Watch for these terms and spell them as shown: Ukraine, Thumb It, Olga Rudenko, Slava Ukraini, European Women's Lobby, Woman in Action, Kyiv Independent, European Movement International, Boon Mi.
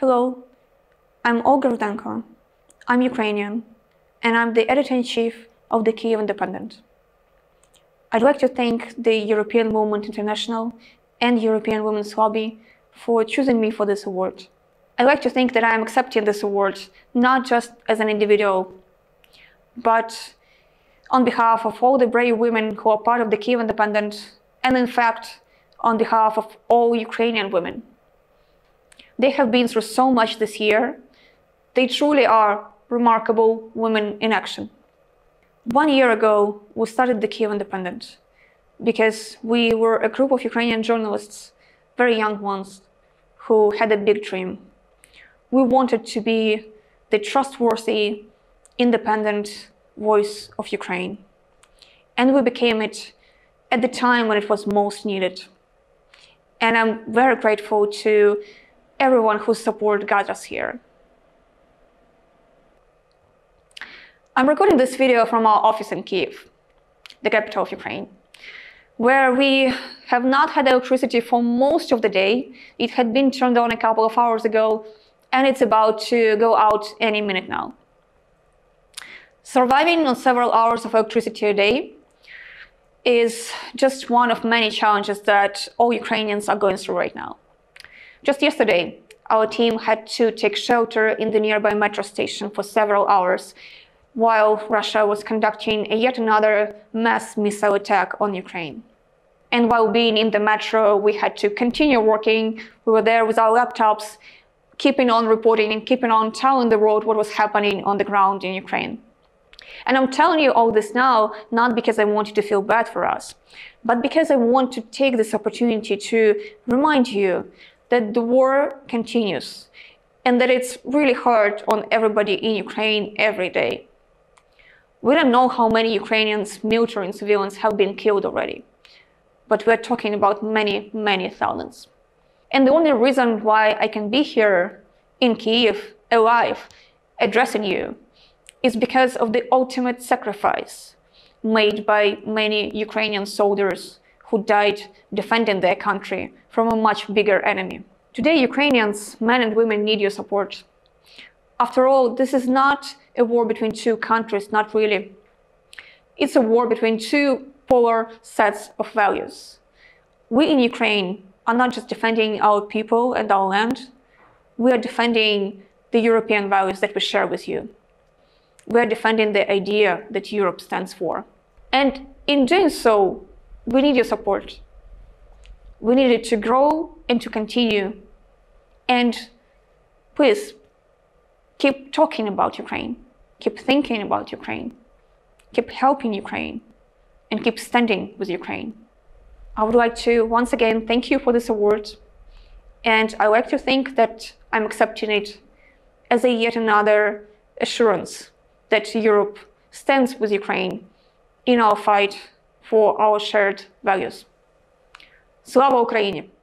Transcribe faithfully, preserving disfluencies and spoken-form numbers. Hello, I'm Olga Rudenko. I'm Ukrainian, and I'm the editor-in-chief of the Kyiv Independent. I'd like to thank the European Movement International and European Women's Lobby for choosing me for this award. I like to think that I am accepting this award not just as an individual, but on behalf of all the brave women who are part of the Kyiv Independent, and in fact, on behalf of all Ukrainian women. They have been through so much this year. They truly are remarkable women in action. One year ago, we started the Kyiv Independent because we were a group of Ukrainian journalists, very young ones, who had a big dream. We wanted to be the trustworthy, independent voice of Ukraine. And we became it at the time when it was most needed. And I'm very grateful to everyone whose support got us here. I'm recording this video from our office in Kyiv, the capital of Ukraine, where we have not had electricity for most of the day. It had been turned on a couple of hours ago, and it's about to go out any minute now. Surviving on several hours of electricity a day is just one of many challenges that all Ukrainians are going through right now. Just yesterday, our team had to take shelter in the nearby metro station for several hours while Russia was conducting a yet another mass missile attack on Ukraine. And while being in the metro, we had to continue working. We were there with our laptops, keeping on reporting and keeping on telling the world what was happening on the ground in Ukraine. And I'm telling you all this now, not because I want you to feel bad for us, but because I want to take this opportunity to remind you that the war continues and that it's really hard on everybody in Ukraine every day. We don't know how many Ukrainians, military and civilians, have been killed already, but we're talking about many, many thousands. And the only reason why I can be here in Kyiv, alive, addressing you, is because of the ultimate sacrifice made by many Ukrainian soldiers who died defending their country from a much bigger enemy. Today, Ukrainians, men and women, need your support. After all, this is not a war between two countries, not really. It's a war between two polar sets of values. We in Ukraine are not just defending our people and our land, we are defending the European values that we share with you. We are defending the idea that Europe stands for. And in doing so, we need your support. We need it to grow and to continue. And please, keep talking about Ukraine. Keep thinking about Ukraine. Keep helping Ukraine. And keep standing with Ukraine. I would like to once again thank you for this award. And I like to think that I'm accepting it as a yet another assurance that Europe stands with Ukraine in our fight for our shared values. Slava Ukraini!